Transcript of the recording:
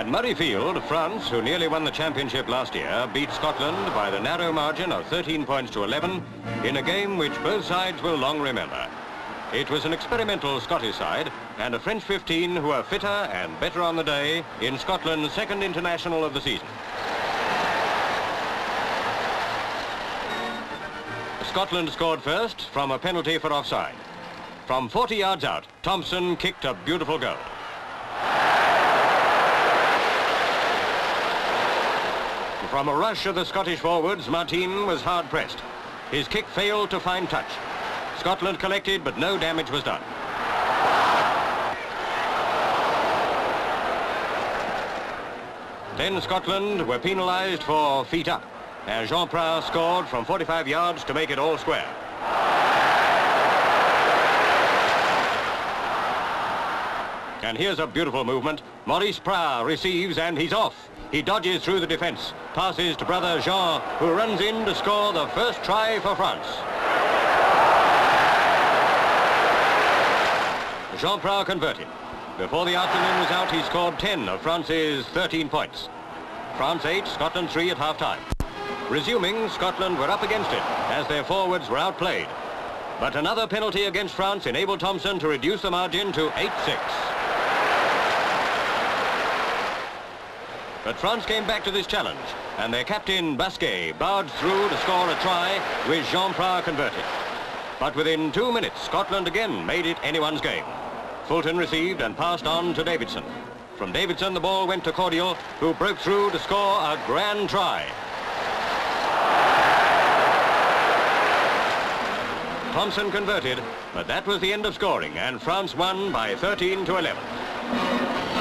At Murrayfield, France, who nearly won the championship last year, beat Scotland by the narrow margin of 13 points to 11 in a game which both sides will long remember. It was an experimental Scottish side and a French 15 who were fitter and better on the day in Scotland's second international of the season. Scotland scored first from a penalty for offside. From 40 yards out, Thompson kicked a beautiful goal. From a rush of the Scottish forwards, Martine was hard-pressed. His kick failed to find touch. Scotland collected, but no damage was done. Then Scotland were penalised for feet up, and Jean Prat scored from 45 yards to make it all square. And here's a beautiful movement. Maurice Prat receives and he's off. He dodges through the defence, passes to brother Jean, who runs in to score the first try for France. Jean Prat converted. Before the afternoon was out, he scored 10 of France's 13 points. France 8, Scotland 3 at half-time. Resuming, Scotland were up against it as their forwards were outplayed. But another penalty against France enabled Thompson to reduce the margin to 8-6. But France came back to this challenge, and their captain, Basquet, barged through to score a try with Jean Prat converted. But within 2 minutes, Scotland again made it anyone's game. Fulton received and passed on to Davidson. From Davidson, the ball went to Cordial, who broke through to score a grand try. Thompson converted, but that was the end of scoring, and France won by 13 to 11.